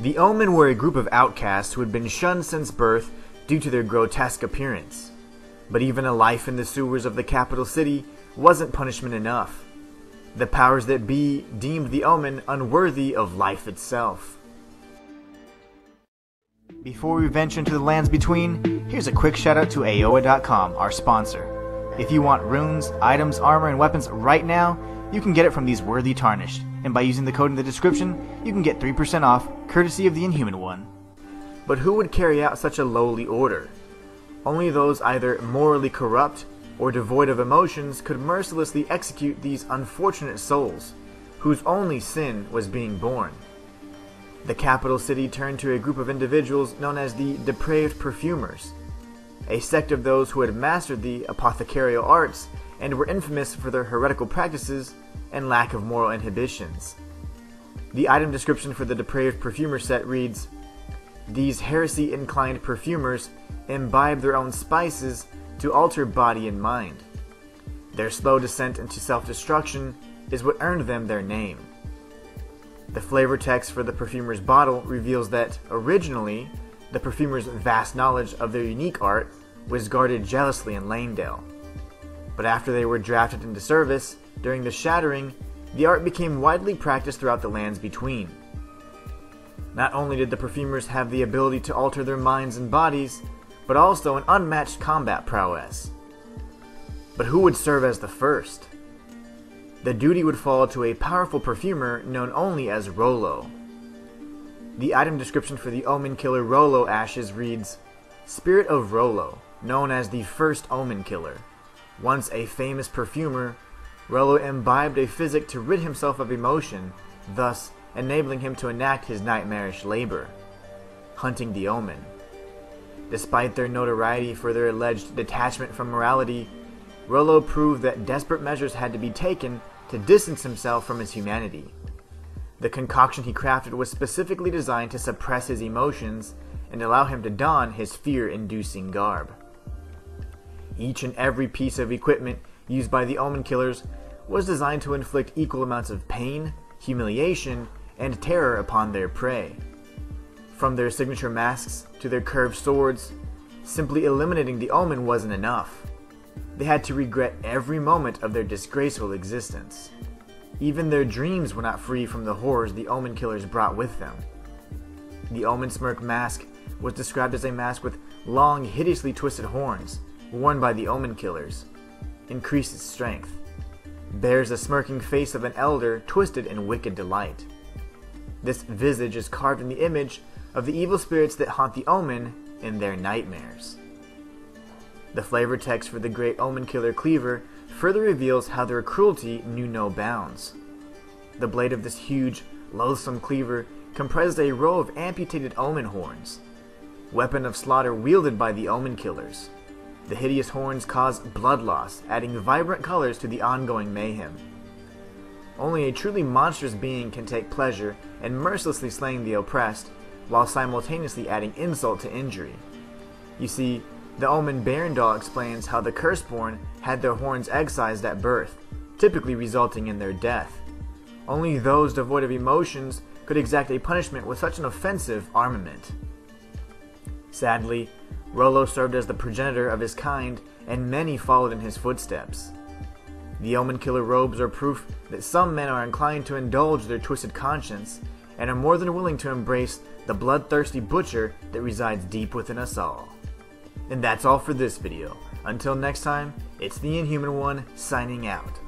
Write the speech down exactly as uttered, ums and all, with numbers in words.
The Omen were a group of outcasts who had been shunned since birth due to their grotesque appearance. But even a life in the sewers of the capital city wasn't punishment enough. The powers that be deemed the Omen unworthy of life itself. Before we venture into the lands between, here's a quick shoutout to Aoeah dot com, our sponsor. If you want runes, items, armor, and weapons right now, you can get it from these worthy tarnished. And by using the code in the description, you can get three percent off, courtesy of the Inhuman One. But who would carry out such a lowly order? Only those either morally corrupt or devoid of emotions could mercilessly execute these unfortunate souls, whose only sin was being born. The capital city turned to a group of individuals known as the Depraved Perfumers, a sect of those who had mastered the apothecarial arts and were infamous for their heretical practices and lack of moral inhibitions. The item description for the Depraved Perfumer set reads, "These heresy-inclined perfumers imbibe their own spices to alter body and mind. Their slow descent into self-destruction is what earned them their name." The flavor text for the perfumer's bottle reveals that, originally, the perfumer's vast knowledge of their unique art was guarded jealously in Lamedale. But after they were drafted into service, during the Shattering, the art became widely practiced throughout the lands between. Not only did the perfumers have the ability to alter their minds and bodies, but also an unmatched combat prowess. But who would serve as the first? The duty would fall to a powerful perfumer known only as Rollo. The item description for the Omenkiller Rollo Ashes reads, "Spirit of Rollo, known as the first Omenkiller. Once a famous perfumer, Rollo imbibed a physic to rid himself of emotion, thus enabling him to enact his nightmarish labor, hunting the Omen. Despite their notoriety for their alleged detachment from morality, Rollo proved that desperate measures had to be taken to distance himself from his humanity. The concoction he crafted was specifically designed to suppress his emotions and allow him to don his fear-inducing garb. Each and every piece of equipment used by the Omenkillers was designed to inflict equal amounts of pain, humiliation, and terror upon their prey. From their signature masks to their curved swords, simply eliminating the Omen wasn't enough. They had to regret every moment of their disgraceful existence. Even their dreams were not free from the horrors the Omenkillers brought with them. The Omensmirk mask was described as a mask with long, hideously twisted horns, worn by the Omenkillers. Increases strength. Bears the smirking face of an elder twisted in wicked delight. This visage is carved in the image of the evil spirits that haunt the Omen in their nightmares." The flavor text for the Great Omenkiller Cleaver further reveals how their cruelty knew no bounds. The blade of this huge, loathsome cleaver comprised a row of amputated Omen horns, weapon of slaughter wielded by the Omenkillers. The hideous horns cause blood loss, adding vibrant colors to the ongoing mayhem. Only a truly monstrous being can take pleasure in mercilessly slaying the oppressed, while simultaneously adding insult to injury. You see, the Omen Barendal explains how the Curseborn had their horns excised at birth, typically resulting in their death. Only those devoid of emotions could exact a punishment with such an offensive armament. Sadly, Rollo served as the progenitor of his kind, and many followed in his footsteps. The Omenkiller robes are proof that some men are inclined to indulge their twisted conscience, and are more than willing to embrace the bloodthirsty butcher that resides deep within us all. And that's all for this video. Until next time, it's the Inhuman One, signing out.